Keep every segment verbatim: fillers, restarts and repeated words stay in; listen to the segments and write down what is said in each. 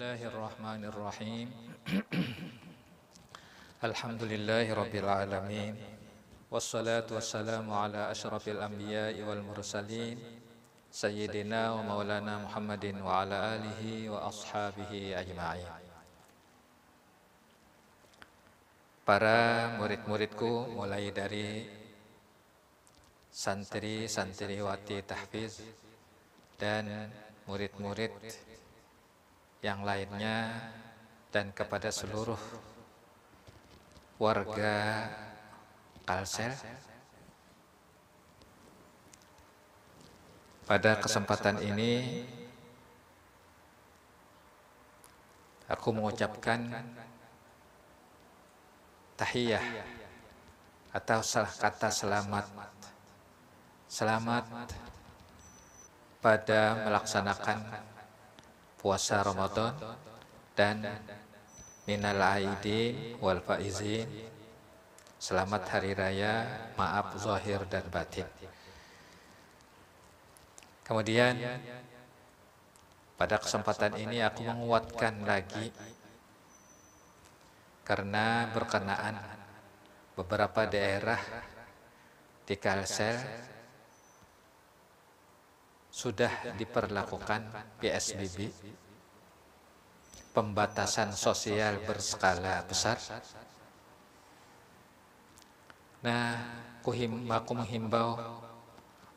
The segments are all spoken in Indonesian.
Bismillahirrahmanirrahim. Alhamdulillahirabbil alamin. Wassalatu wassalamu ala asyrafil anbiya'i wal mursalin sayyidina wa maulana Muhammadin wa ala alihi wa ashabihi ajma'in. Para murid-muridku mulai dari santri-santriwati tahfiz dan murid-murid yang lainnya, dan kepada seluruh warga Kalsel, pada kesempatan ini aku mengucapkan tahiyah atau salah kata selamat selamat pada melaksanakan puasa Ramadan dan minal aidin wal faizin. Selamat hari raya, maaf zahir dan batin. Kemudian pada kesempatan ini aku menguatkan lagi karena berkenaan beberapa daerah di Kalsel sudah diperlakukan P S B B, pembatasan sosial berskala besar. Nah, aku, him, aku menghimbau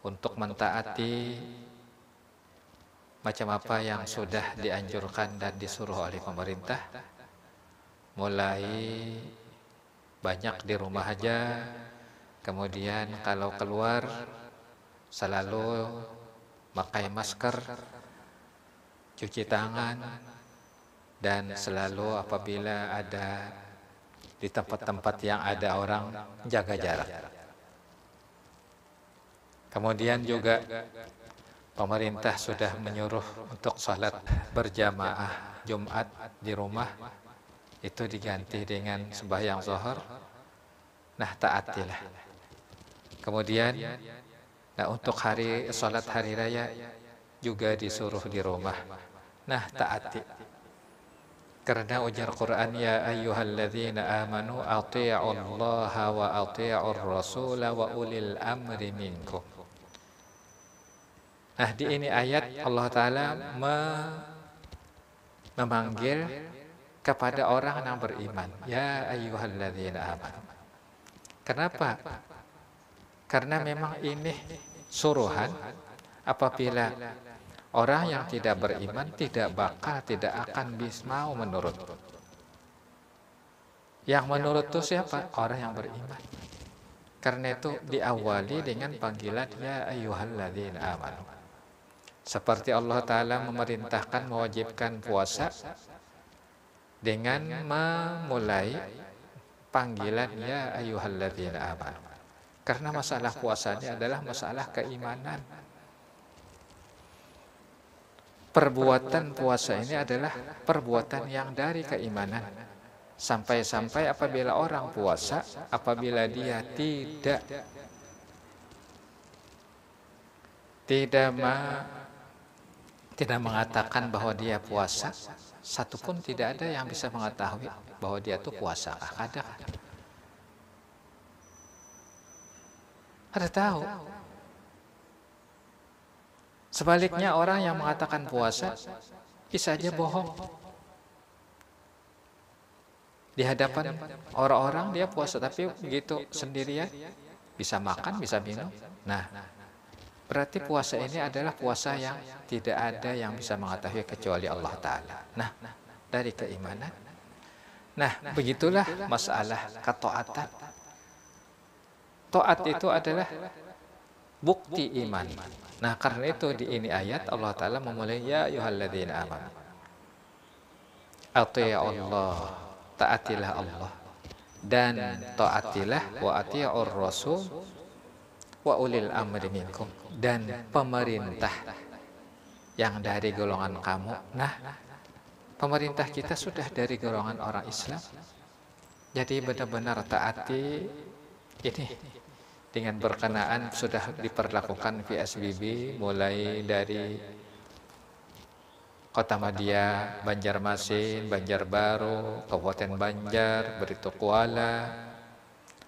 untuk mentaati macam apa yang sudah dianjurkan dan disuruh oleh pemerintah, mulai banyak di rumah aja, kemudian kalau keluar selalu pakai masker, cuci tangan, dan selalu apabila ada di tempat-tempat yang ada orang, jaga jarak. Kemudian juga pemerintah sudah menyuruh untuk sholat berjamaah Jumat di rumah, itu diganti dengan sembahyang zuhur. Nah, taatilah. Kemudian Nah, untuk hari sholat hari raya juga disuruh di rumah. Nah, taati. Karena ujar Quran, ya ayyuhalladzina amanu atii'ullaha wa atii'ur rasula wa ulil amri minkum. Nah, di ini ayat Allah Ta'ala memanggil kepada orang yang beriman. Ya ayyuhalladzina amanu. Kenapa? Karena memang ini suruhan, apabila orang yang tidak beriman tidak bakal, tidak akan bisa mau menurut. Yang menurut itu siapa? Orang yang beriman. Karena itu diawali dengan panggilan ya ayyuhalladzina amanu. Seperti Allah Ta'ala memerintahkan mewajibkan puasa dengan memulai panggilan ya ayyuhalladzina amanu. Karena masalah puasanya adalah masalah keimanan. Perbuatan puasa ini adalah perbuatan yang dari keimanan. Sampai-sampai apabila orang puasa, apabila dia tidak tidak ma, tidak mengatakan bahwa dia puasa, satupun tidak ada yang bisa mengetahui bahwa dia itu puasa. Ada. Ada tahu. Sebaliknya orang yang mengatakan puasa bisa aja bohong. Di hadapan orang-orang dia puasa, tapi begitu sendirian bisa makan, bisa minum. Nah, berarti puasa ini adalah puasa yang tidak ada yang bisa mengetahui kecuali Allah Ta'ala. Nah, dari keimanan. Nah, begitulah masalah ketaatan. Taat itu adalah bukti iman. Nah, karena itu di ini ayat Allah Ta'ala memulai ya ayyuhalladzina amanu. Atii'u Allah, taatilah Allah, dan taatilah wa atii'ur rasul wa ulil amri minkum, dan pemerintah yang dari golongan kamu. Nah, pemerintah kita sudah dari golongan orang Islam. Jadi benar-benar taati ini. Dengan berkenaan sudah diperlakukan P S B B mulai dari Kota Madia, Banjarmasin, Banjarbaru, Kabupaten Banjar, Berita Kuala,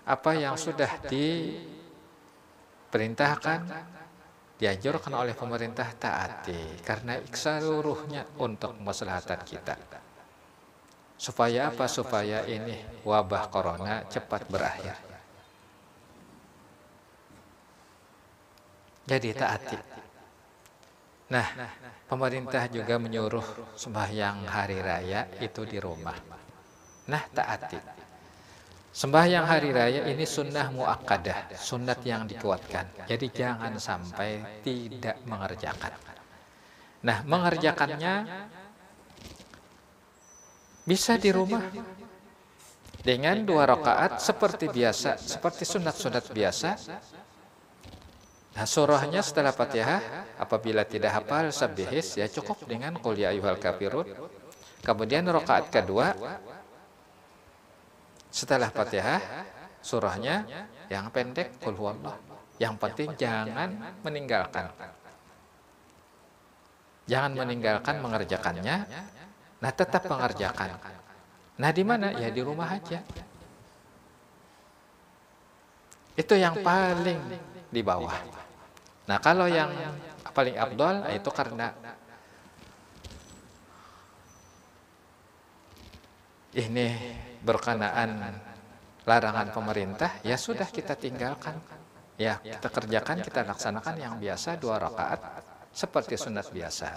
apa yang sudah diperintahkan, dianjurkan oleh pemerintah, taati, karena seluruhnya untuk kemaslahatan kita. Supaya apa? Supaya ini wabah corona cepat berakhir. Jadi taati. Nah, pemerintah juga menyuruh sembahyang hari raya itu di rumah. Nah, taati. Sembahyang hari raya ini sunnah muakkadah, sunat yang dikuatkan. Jadi jangan sampai tidak mengerjakan. Nah, mengerjakannya bisa di rumah dengan dua rakaat seperti biasa, seperti sunat-sunat biasa. Nah, surahnya setelah Fatihah, apabila tidak hafal sabihis, ya cukup dengan qul ya ayyuhal kafirun. Kemudian rakaat kedua setelah Fatihah, surahnya yang pendek qul huwallah. Yang penting jangan meninggalkan. Jangan meninggalkan mengerjakannya. Nah, tetap mengerjakan. Nah, di mana? Ya di rumah aja. Itu yang paling di bawah. Nah, kalau yang paling afdal itu karena ini berkenaan larangan pemerintah, ya sudah kita tinggalkan. Ya, kita kerjakan, kita laksanakan yang biasa, dua rakaat seperti sunat biasa.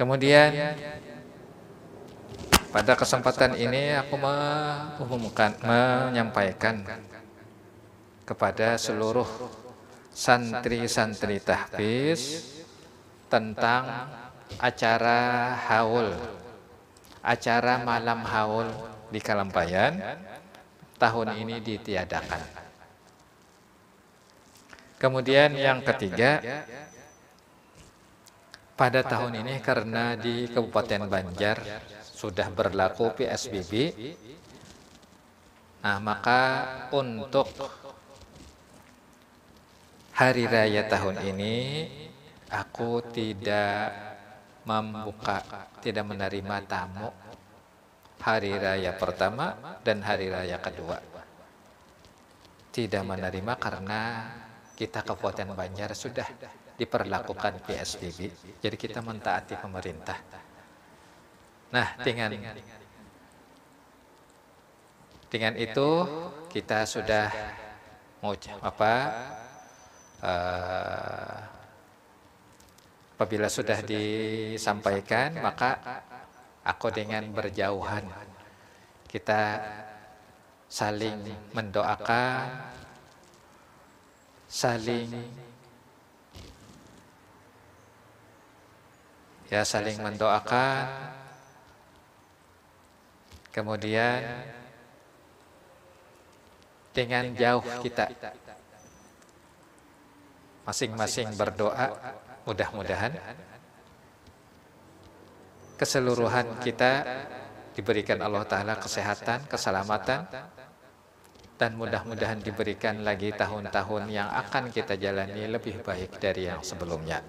Kemudian pada kesempatan ini aku mengumumkan, menyampaikan kepada seluruh santri-santri tahfiz tentang acara haul, acara malam haul di Kalampayan tahun ini ditiadakan. Kemudian yang ketiga, pada tahun ini karena di Kabupaten Banjar sudah berlaku P S B B, nah maka untuk hari raya tahun ini aku tidak membuka, tidak menerima tamu hari raya pertama dan hari raya kedua. Tidak menerima karena kita Kabupaten Banjar sudah diperlakukan P S B B, jadi kita mentaati pemerintah. Nah, dengan dengan itu kita sudah mau apa? Uh, apabila sudah disampaikan, maka aku dengan berjauhan kita saling mendoakan, saling Ya saling mendoakan, kemudian dengan jauh kita masing-masing berdoa, mudah-mudahan keseluruhan kita diberikan Allah Ta'ala kesehatan, keselamatan, dan mudah-mudahan diberikan lagi tahun-tahun yang akan kita jalani lebih baik dari yang sebelumnya.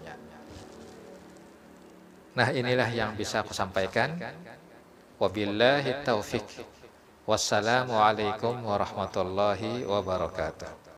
Nah, inilah yang bisa aku sampaikan. Wabillahi taufik. Wassalamualaikum warahmatullahi wabarakatuh.